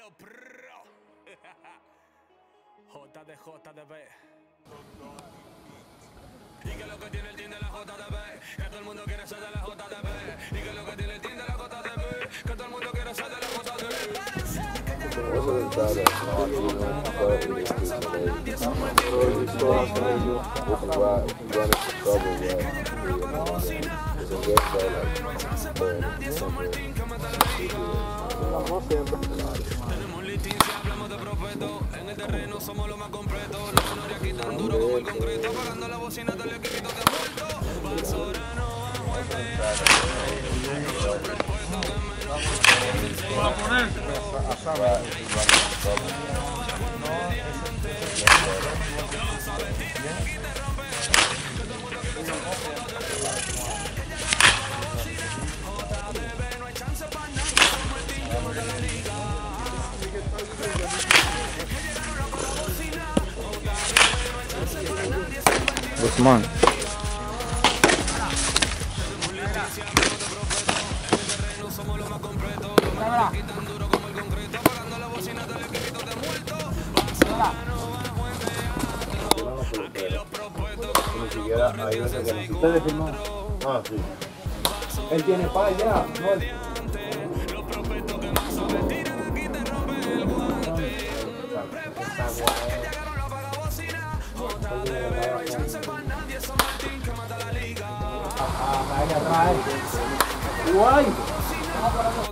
Dímelo, pro. JDB. Y que lo que tiene el team de la JDB, que todo el mundo quiere ser de la JDB. Y que lo que tiene el team de la JDB, que todo el mundo quiere ser de la JDB. En el terreno somos los más completos. Los sonores aquí tan duros como el concreto. Pagando la bocina del equipito que ha vuelto. Valsorano bajo el no hay chance para nada. Guzmán. Ah, sí. Él tiene pa' ya, no. Guay.